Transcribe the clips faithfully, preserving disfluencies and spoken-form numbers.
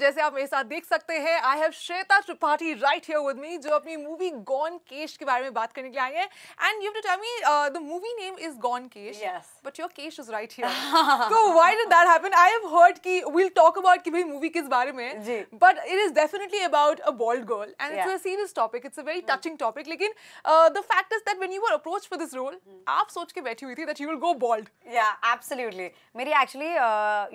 जैसे आप मेरे साथ देख सकते हैं, I have Shweta Tripathi right here with me, जो अपनी मूवी गॉन केश के बारे में बात करने के लिए आई हैं। And you have to tell me, the movie name is gone Kesh, but your kesh is right here, so why did that happen? I have heard कि वी विल टॉक अबाउट कि भाई मूवी किस बारे में, but it is definitely about a bold girl and it's a serious topic, it's a very touching topic. लेकिन the fact is that when you were approached for this role, आप सोच के बैठी हुई थी that you will go bold? Yeah absolutely. मेरी actually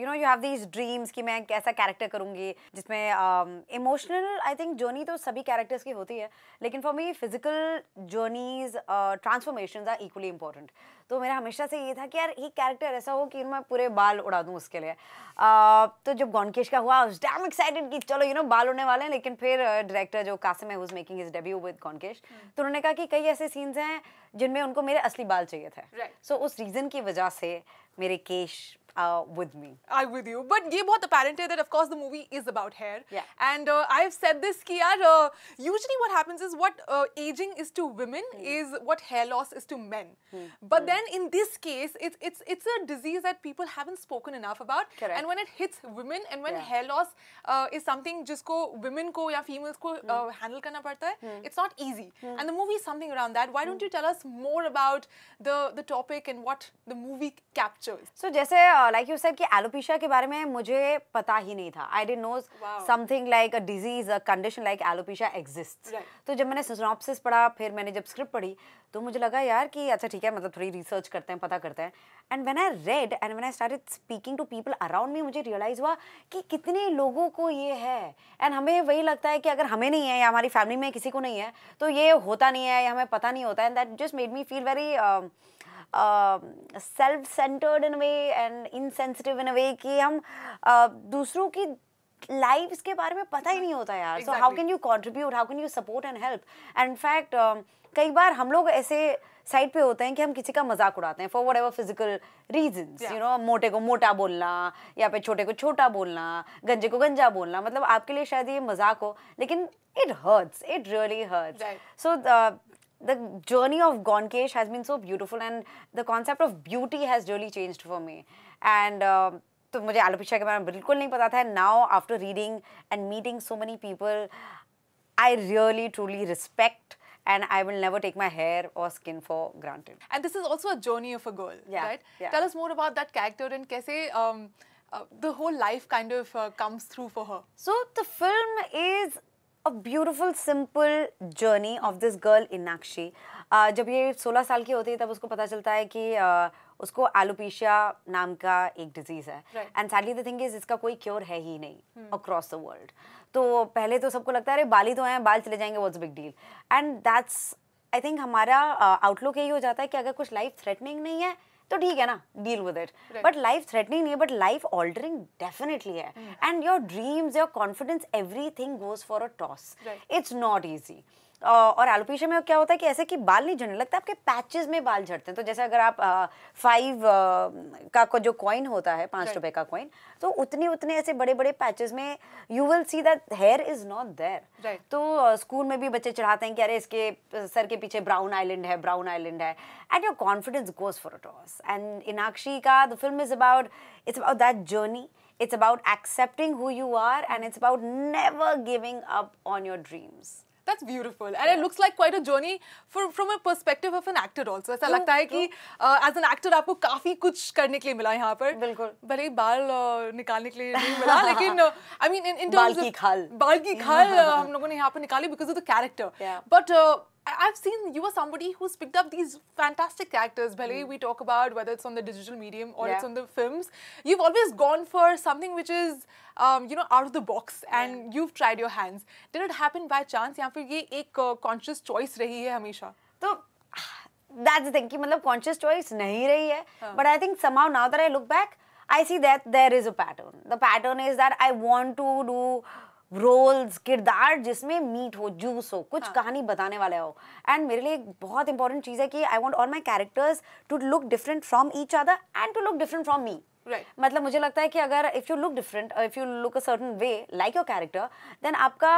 you know you have these dreams कि मैं कैसा कैरेक्टर करूंगी जिसमें इमोशनल आई थिंक जर्नी तो सभी कैरेक्टर्स की होती है, लेकिन for me physical journeys transformations are equally important. तो मेरा हमेशा से ये था कि यार ये कैरेक्टर ऐसा हो कि मैं पूरे बाल उड़ा दूं उसके लिए। uh, तो जब गॉन केश का हुआ, डैम एक्साइटेड कि चलो यू you नो know, बाल उड़ने वाले हैं। लेकिन फिर डायरेक्टर uh, जो कासिम है, making his debut with gone Kesh, तो उन्होंने कहा कि कई ऐसे सीन्स हैं जिनमें उनको मेरे असली बाल चाहिए थे, सो right. so, उस रीज़न की वजह से मेरे केश Uh, with me, I'm with you. But ये बहुत apparent है that of course the movie is about hair. Yeah. And uh, I've said this कि यार uh, usually what happens is what uh, aging is to women mm. is what hair loss is to men. Mm. But mm. then in this case, it's it's it's a disease that people haven't spoken enough about. Correct. And when it hits women, and when yeah. hair loss uh, is something जिसको women को या females को mm. uh, handle करना पड़ता है, mm. it's not easy. Mm. And the movie is something around that. Why mm. don't you tell us more about the the topic and what the movie captures? So जैसे uh, like you said कि alopecia के बारे में मुझे पता ही नहीं था। I didn't know something like a disease, a condition like alopecia exists. तो जब मैंने सिनॉप्सिस पढ़ा, फिर मैंने जब स्क्रिप्ट पढ़ी, तो मुझे लगा यार कि अच्छा ठीक है, मतलब थोड़ी रिसर्च करते हैं, पता करते हैं। And when I read and when I started speaking to people around me, मुझे रियलाइज हुआ कि कितने लोगों को ये है। एंड हमें वही लगता है कि अगर हमें नहीं है या हमारी फैमिली में किसी को नहीं है तो ये होता नहीं है या हमें पता नहीं होता है। And that just made me feel very self centred in way and insensitive in way कि हम uh, दूसरों की लाइव्स के बारे में पता ही नहीं होता यार। So how can you contribute, how can you support and help. And in fact कई बार हम लोग ऐसे साइड पे होते हैं कि हम किसी का मजाक उड़ाते हैं for whatever physical reasons, you know, मोटे को मोटा बोलना या फिर छोटे को छोटा बोलना, गंजे को गंजा बोलना, मतलब आपके लिए शायद ये मजाक हो, लेकिन it hurts, it really hurts. So the journey of Gone Kesh has been so beautiful, and the concept of beauty has really changed for me. And uh, तो मुझे एलोपेशिया के बारे में बिल्कुल नहीं पता था। Now after reading and meeting so many people, I really truly respect and I will never take my hair or skin for granted. And this is also a journey of a girl, yeah, right? Yeah. Tell us more about that character and कैसे um, uh, the whole life kind of uh, comes through for her. So the film is a beautiful simple journey of this girl Inakshi. uh, जब ये सोलह साल की होती है तब उसको पता चलता है कि uh, उसको एलोपेशिया नाम का एक डिजीज़ है। And sadly the thing is इसका कोई क्योर है ही नहीं अक्रॉस द वर्ल्ड। तो पहले तो सबको लगता है अरे बाल ही तो हैं, बाल चले जाएंगे, what's big deal. And that's I think हमारा आउटलुक uh, यही हो जाता है कि अगर कुछ लाइफ थ्रेटनिंग नहीं है तो ठीक है ना, deal with it. But life threatening नहीं है, बट लाइफ ऑल्टरिंग डेफिनेटली है। And your dreams, your confidence, everything goes for a toss. It's not easy. और एलोपेशिया में क्या होता है कि ऐसे कि बाल नहीं झड़ने लगता, आपके पैचेस में बाल झड़ते हैं। तो जैसे अगर आप फाइव uh, का जो कॉइन होता है, पाँच रुपए का कॉइन, तो उतने उतने ऐसे बड़े बड़े पैचेस में you will see that hair is not there. तो स्कूल uh, में भी बच्चे चढ़ाते हैं कि अरे इसके सर के पीछे ब्राउन आइलैंड है, ब्राउन आइलैंड है। And your confidence goes for a toss. And Inakshi का the film is about it's about that journey. It's about accepting who you are, and it's about never giving up on your dreams. That's beautiful, and yeah. it looks like quite a journey for, from a perspective of an actor also. ऐसा लगता है कि as an actor आपको काफी कुछ करने के लिए मिला यहाँ पर। बिल्कुल। भले बाल निकालने के लिए नहीं मिला, लेकिन I mean in, in terms बाल की खाल, बाल की खाल हम लोगों ने यहाँ पर निकाली because of the character. Yeah. But uh, I've seen you are somebody who's picked up these fantastic characters. Bhale mm. we talk about whether it's on the digital medium or yeah. it's on the films. You've always gone for something which is, um, you know, out of the box, and yeah. you've tried your hands. Did it happen by chance, या फिर ये एक conscious choice रही है हमेशा? तो that's the thing कि मतलब conscious choice नहीं रही है, हाँ. but I think somehow now that I look back, I see that there is a pattern. The pattern is that I want to do roles, किरदार जिसमें मीट हो, juice हो, कुछ हाँ. कहानी बताने वाले हो। एंड मेरे लिए एक बहुत इंपॉर्टेंट चीज़ है कि I want all my characters to look different from each other and to look different from me. मतलब मुझे लगता है कि अगर if you look different, if you look a certain way like your character, then आपका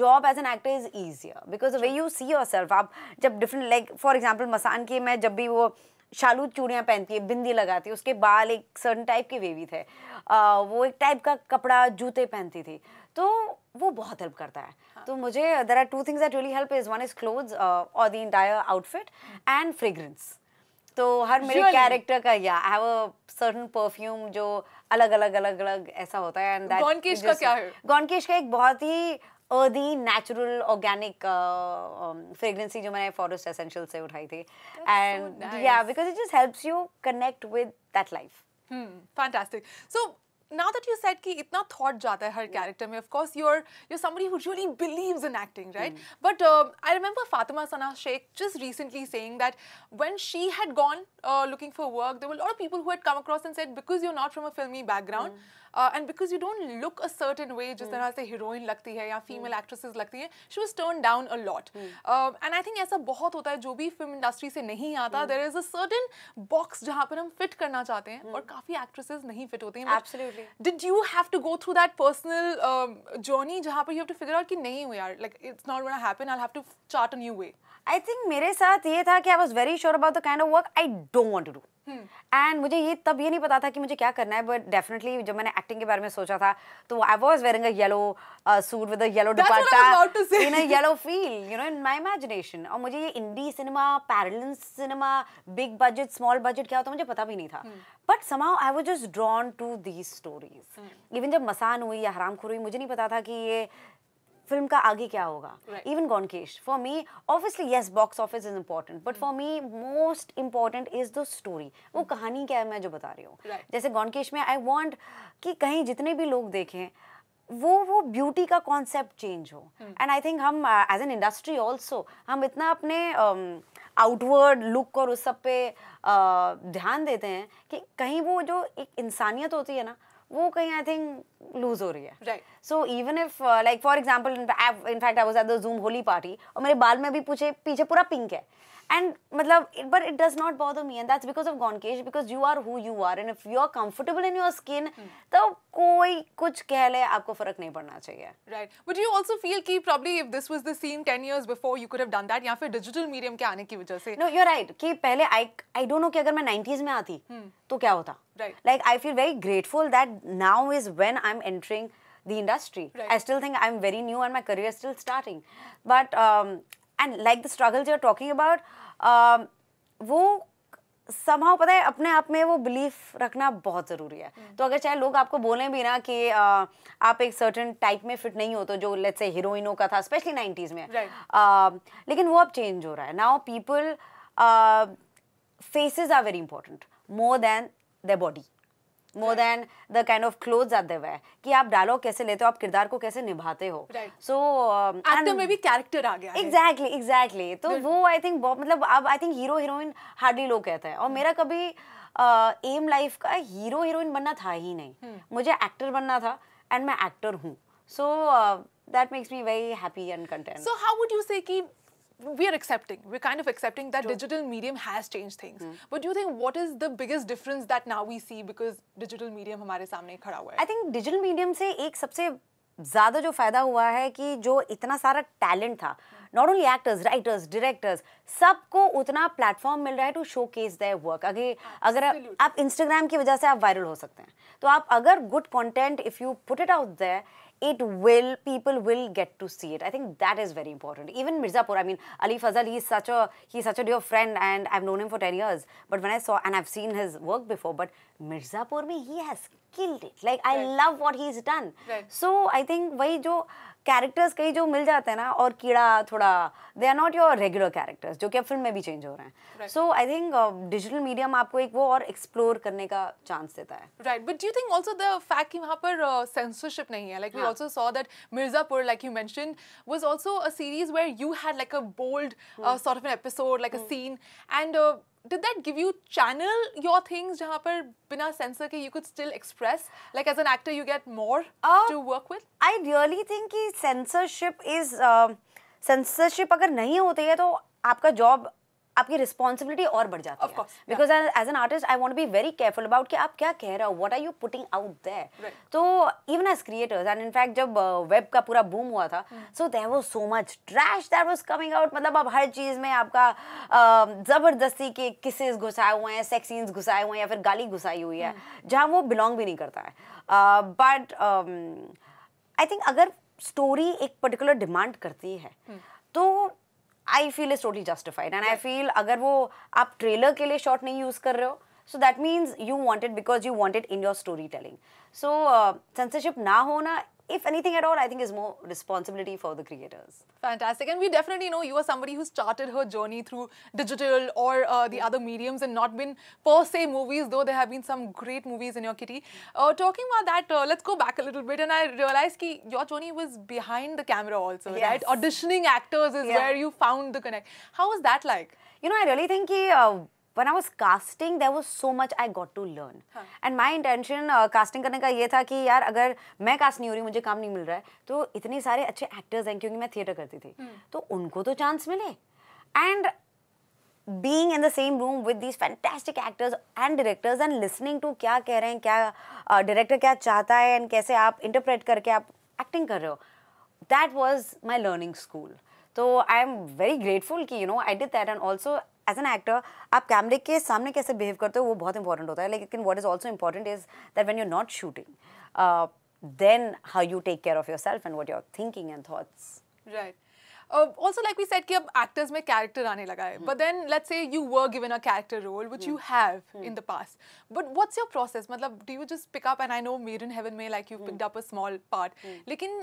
job as an actor is easier because the way you see yourself. आप जब different, like for example Masaan की, मैं जब भी वो शालू चूड़ियाँ पहनती है, बिंदी लगाती है, उसके बाल एक सर्टन टाइप के वेवी थे, आ, वो एक टाइप का कपड़ा, जूते पहनती थी, तो वो बहुत हेल्प करता है. हाँ. तो मुझे there are two things that really help, is one is clothes और the entire outfit, and fragrance. तो हर मेरे कैरेक्टर का yeah I have a certain perfume जो अलग अलग अलग अलग ऐसा होता है. एंड दैट गॉन केश का क्या है? गॉन केश का एक बहुत ही अर्दी नेचुरल ऑर्गेनिक फ्रेग्रेंसी जो मैंने फॉरेस्ट एसेंशियल से उठाई थी. And yeah because it just helps you connect with that life. Fantastic. So now that you said कि इतना thought जाता है हर character में, of course you're you're somebody who really believes in acting, right? Mm. But uh, I remember Fatima Sana Sheikh just recently saying that when she had gone uh, looking for work, there were a lot of people who had come across and said because you're not from a filmy background, mm. uh, and because you don't look a certain way, जिस तरह से heroine लगती है या female mm. actresses लगती हैं, she was turned down a lot. Mm. Uh, and I think ऐसा बहुत होता है जो भी film industry से नहीं आता, mm. there is a certain box जहाँ पर हम fit करना चाहते हैं, mm. और काफी actresses नहीं fit होती हैं. Absolutely. Did you have to go through that personal um, journey जहाँ पर you have to figure out कि नहीं हो यार, like it's not gonna happen, I'll have to chart a new way? I think मेरे साथ ये था कि I was very sure about the kind of work I don't want to do. Hmm. And मुझे ये तब ये नहीं पता था कि मुझे क्या करना है, but definitely जब मैंने acting के बारे में सोचा था तो I was wearing a yellow uh, suit with a yellow dupatta in a yellow field, you know, in my imagination. और मुझे ये indie cinema, parallel cinema, big budget, small budget क्या होता मुझे पता भी नहीं था. Hmm. But somehow I was just drawn to these stories. Hmm. Even जब मसान हुई या हरामखोर हुई, मुझे नहीं पता था कि ये फिल्म का आगे क्या होगा. Even gone Kesh for me obviously yes box office is important, but for me most important is the story. वो कहानी क्या है मैं जो बता रही हूँ. right. जैसे गॉन केश में आई वांट कि कहीं जितने भी लोग देखें वो वो ब्यूटी का कॉन्सेप्ट चेंज हो. एंड आई थिंक हम एज एन इंडस्ट्री ऑल्सो हम इतना अपने आउटवर्ड um, लुक और उस सब पे uh, ध्यान देते हैं कि कहीं वो जो एक इंसानियत होती है ना वो कहीं आई थिंक लूज हो रही है. Right. So even if like for example in fact I was at the zoom Holi party और मेरे बाल में भी पूछे पीछे पूरा पिंक है, एंड मतलब but it does not bother me, and that's because of gone Kesh, because you are who you are, and if you are comfortable in your skin तो कोई कुछ कह ले आपको फर्क नहीं पड़ना चाहिए. Right. But you also feel कि probably if this was the scene ten years before you could have done that, या फिर डिजिटल मीडियम के आने की वजह से. नो, यू आर राइट कि पहले आई आई डोंट नो कि अगर मैं नाइन्टीज में आती hmm. तो क्या होता. Right. Like I feel very grateful that now is when I'm entering the industry. Right. I still think I'm very new and my career is still starting, but um, and like the struggles you're talking about, um, वो somehow पता है अपने आप में वो belief रखना बहुत ज़रूरी है. hmm. तो अगर चाहे लोग आपको बोलें भी ना कि uh, आप एक certain type में fit नहीं हो, तो जो let's say heroinों का था especially नाइन्टीज़ में. Right. uh, लेकिन वो अब change हो रहा है. Now people uh, faces are very important more than their body, more right. than the kind of clothes that they wear. कि आप डायलॉग कैसे लेते हो, आप किरदार को कैसे निभाते हो. सो एक्टर में भी कैरेक्टर आ गया है. Exactly exactly. तो वो आई थिंक मतलब अब I think hero heroine hardly लोग कहते हैं, और hmm. मेरा कभी एम uh, लाइफ का हीरो हीरोइन बनना था ही नहीं. hmm. मुझे एक्टर बनना था, एंड मैं एक्टर हूँ. So that makes me very happy and content. So how would you say कि we are accepting, we're kind of accepting that True. digital medium has changed things. Mm. But do you think what is the biggest difference that now we see because digital medium हमारे सामने खड़ा हुआ है? I think digital medium से एक सबसे ज़्यादा जो फ़ायदा हुआ है कि जो इतना सारा टैलेंट था, not only actors, writers, directors, सबको उतना प्लेटफॉर्म मिल रहा है to showcase their work. अगर अगर आप इंस्टाग्राम की वजह से आप वायरल हो सकते हैं, तो आप अगर good content if you put it out there, it will, people will get to see it. I think that is very important. Even Mirzapur, I mean, Ali Fazal, he's such a, he's such a dear friend, and I've known him for ten years. But when I saw, and I've seen his work before, but Mirzapur mein, he has killed it. Like, right. I love what he's done. Right. So, I think, वही जो characters कहीं जो मिल जाते हैं ना, और कीड़ा थोड़ा, they are not your regular characters, जो कि अब फिल्म में भी change हो रहे हैं. Right. So, I think uh, digital medium आपको एक वो और explore करने का chance देता है. Right. But do you think also the fact कि वहाँ पर uh, censorship नहीं है, like we also saw that Mirzapur, like you mentioned, was also a series where you had like a bold mm. uh, sort of an episode, like mm. a scene, and uh, did that give you channel your things jahan par bina censor ke you could still express, like as an actor you get more uh, to work with? I really think ki censorship is uh, censorship agar nahi hoti hai to aapka job आपकी responsibility और बढ़ जाती है, because as an artist I want to be very careful about कि आप क्या कह रहे हो, what are you putting out there. तो even as creators and in fact जब वेब का पूरा बूम हुआ था, so there was so much trash that was coming out. मतलब आप हर चीज में आपका जबरदस्ती के किसेस घुसाए हुए हैं, सेक्स सीन्स घुसाए हुए हैं, या फिर गाली घुसाई हुई है जहाँ वो बिलोंग भी नहीं करता है. बट आई थिंक अगर स्टोरी एक पर्टिकुलर डिमांड करती है तो I feel is totally justified and I feel अगर वो आप ट्रेलर के लिए शॉट नहीं यूज़ कर रहे हो so that means you want it because you want it in your storytelling. So censorship ना होना, if anything at all, I think is more responsibility for the creators. Fantastic, and we definitely know you are somebody who started her journey through digital or uh, the other mediums and not been per se movies, though there have been some great movies in your kitty. Uh, talking about that, uh, let's go back a little bit, and I realized ki your journey was behind the camera also, yes. Right? Auditioning actors is yeah. where you found the connect. How was that like? You know, I really think ki, uh, when I was casting, there was so much I got to learn. हाँ. And my intention uh, casting करने का ये था कि यार अगर मैं cast नहीं हो रही, मुझे काम नहीं मिल रहा है, तो इतने सारे अच्छे actors हैं क्योंकि मैं theatre करती थी, hmm. तो उनको तो chance मिले. And being in the same room with these fantastic actors and directors and listening to क्या कह रहे हैं, क्या uh, director क्या चाहता है and कैसे आप interpret करके आप acting कर रहे हो, that was my learning school. So I am very grateful कि you know I did that, and also as an actor आप कैमरे के सामने कैसे बिहेव करते हो वो बहुत इंपॉर्टेंट होता है, लेकिन what is also important is that when you are not shooting then how you take care of yourself and what you are thinking and thoughts, right. Also like we said कि अब actors में character आने लगा है, but then let's say you were given a character role which you have in the past, but what's your process, मतलब do you just pick up, and I know Made in Heaven में like you picked up a small part, लेकिन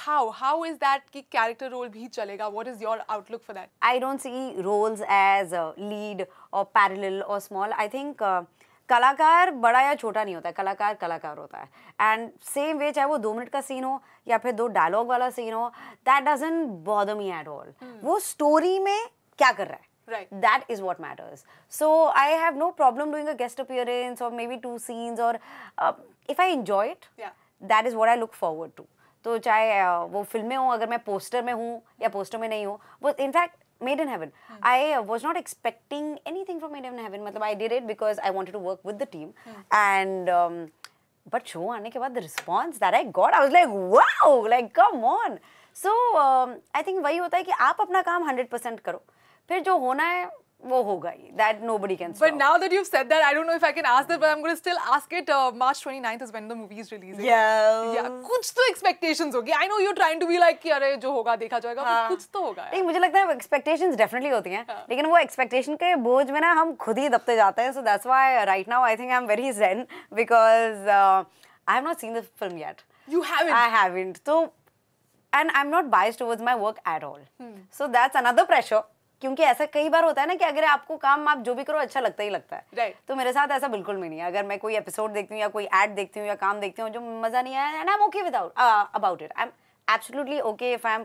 how how is that ki character role bhi chalega, what is your outlook for that? I don't see roles as uh, lead or parallel or small. I think uh, कलाकार बड़ा या छोटा नहीं होता है, कलाकार कलाकार होता है. एंड सेम वे चाहे वो दो मिनट का सीन हो या फिर दो डायलॉग वाला सीन हो, that doesn't bother me at all. वो स्टोरी में क्या कर रहा है, right, that is what matters. So I have no problem doing a guest appearance or maybe two scenes or uh, if I enjoy it, yeah, that is what I look forward to. तो चाहे वो फिल्में हों, अगर मैं poster में हूँ या पोस्टर में नहीं हूँ, वो in fact Made in Heaven I was not expecting anything from Made in Heaven. मतलब I did it because I wanted to work with the team, and but show आने के बाद the response that I got, I was like wow, like come on. So I think वही होता है कि आप अपना काम हंड्रेड परसेंट करो, फिर जो होना है वो होगा ही, that nobody can stop. But now that you've said that, I don't know if I can ask that, but I'm going to still ask it. Uh, March twenty-ninth is when the movie is releasing. Yeah. Yeah. कुछ तो expectations होगी. I know you're trying to be like कि अरे जो होगा देखा जाएगा, हाँ. कुछ तो होगा. नहीं, मुझे लगता है expectations definitely होती हैं, हाँ. लेकिन वो expectation के बोझ में ना हम खुद ही दबते जाते हैं. So that's why right now I think I'm very zen because uh, I have not seen the film yet. You haven't. I haven't. So and I'm not biased towards my work at all. Hmm. So that's another pressure. क्योंकि ऐसा कई बार होता है ना कि अगर आपको काम आप जो भी करो अच्छा लगता ही लगता है, right. तो मेरे साथ ऐसा बिल्कुल भी नहीं है. अगर मैं कोई एपिसोड देखती हूँ या कोई एड देखती हूँ या काम देखती हूँ जो मज़ा नहीं आया, and I am okay without about it, I am absolutely okay if I am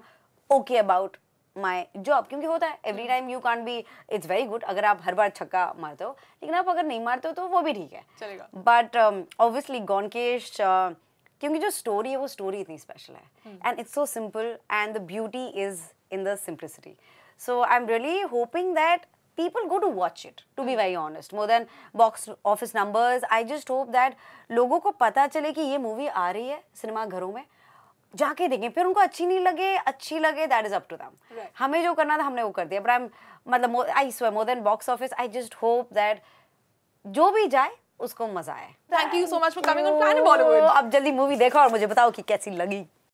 okay about my job. क्योंकि होता है every time you can't be it's very good अगर आप हर बार छक्का मारते हो, लेकिन आप अगर नहीं मारते हो तो वो भी ठीक है, चलेगा. बट ऑब्वियसली गॉन केश, क्योंकि जो स्टोरी है वो स्टोरी इतनी स्पेशल है, and it's so simple and the beauty is in the simplicity. So I'm really hoping that people go to watch it, to be very honest, more than box office numbers. I just hope that लोगों को पता चले कि ये movie आ रही है cinema घरों में, जाके देखें, फिर उनको अच्छी नहीं लगे अच्छी लगे that is up to them. Right. हमें जो करना था हमने वो कर दिया, but I'm मतलब I swear more than box office, I just hope that जो भी जाए उसको मजा आए. Thank you so much for coming on Planet Bollywood. अब जल्दी मूवी देखो और मुझे बताओ कि कैसी लगी.